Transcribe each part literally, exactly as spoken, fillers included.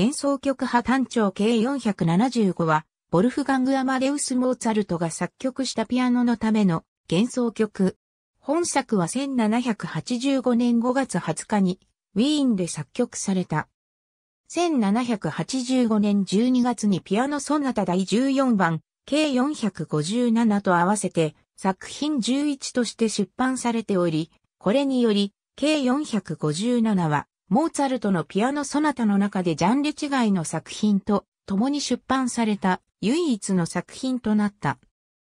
幻想曲派短調 ケーよんひゃくななじゅうご は、ヴォルフガング・アマデウス・モーツァルトが作曲したピアノのための幻想曲。本作はせんななひゃくはちじゅうごねんごがつはつかにウィーンで作曲された。せんななひゃくはちじゅうごねんじゅうにがつにピアノ・ソナタだいじゅうよんばん ケーよんひゃくごじゅうなな と合わせて作品じゅういちとして出版されており、これにより ケーよんひゃくごじゅうなな はモーツァルトのピアノ・ソナタの中でジャンル違いの作品と共に出版された唯一の作品となった。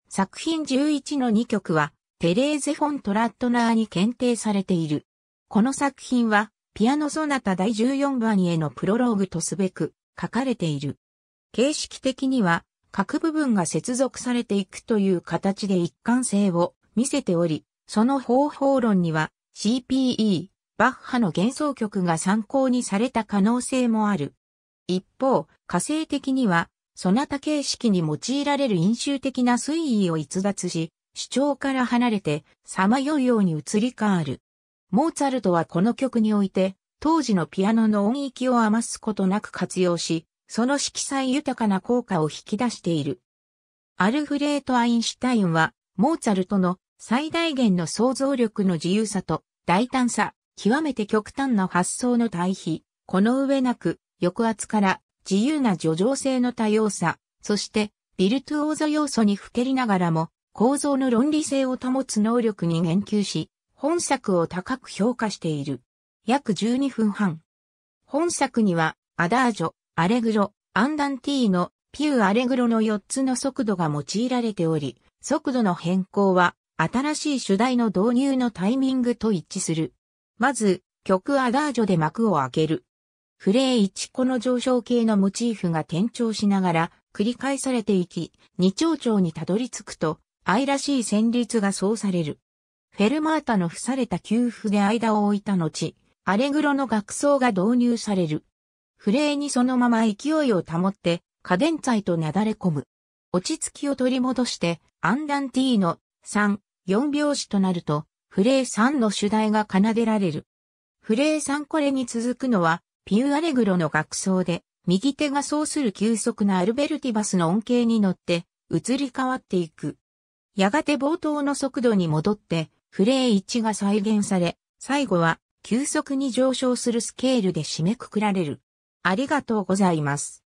作品じゅういちのにきょくはテレーゼ・フォン・トラットナーに献呈されている。この作品はピアノ・ソナタだいじゅうよんばんへのプロローグとすべく書かれている。形式的には各部分が接続されていくという形で一貫性を見せており、その方法論には シーピーイー、バッハの幻想曲が参考にされた可能性もある。一方、可性的にはソナタ形式に用いられる因襲的な推移を逸脱し、主張から離れて、さまようように移り変わる。モーツァルトはこの曲において、当時のピアノの音域を余すことなく活用し、その色彩豊かな効果を引き出している。アルフレート・アインシュタインは、モーツァルトの最大限の想像力の自由さと大胆さ、極めて極端な発想の対比、この上なく、抑圧から自由な叙情性の多様さ、そして、ビルトゥオーゾ要素にふけりながらも、構造の論理性を保つ能力に言及し、本作を高く評価している。約じゅうにふんはん。本作には、アダージョ、アレグロ、アンダンティーノ、ピューアレグロのよっつの速度が用いられており、速度の変更は、新しい主題の導入のタイミングと一致する。まず、曲アダージョで幕を開ける。フレーいっこの上昇系のモチーフが転調しながら、繰り返されていき、二長調にたどり着くと、愛らしい旋律が奏される。フェルマータの付された休符で間を置いた後、アレグロの楽奏が導入される。フレーにそのまま勢いを保って、カデンツァイとなだれ込む。落ち着きを取り戻して、アンダンティーノさん、よんびょうしとなると、フレーさんの主題が奏でられる。フレーさんこれに続くのは、ピューアレグロの楽奏で、右手が奏する急速なアルベルティバスの音型に乗って、移り変わっていく。やがて冒頭の速度に戻って、フレーいちが再現され、最後は急速に上昇するスケールで締めくくられる。ありがとうございます。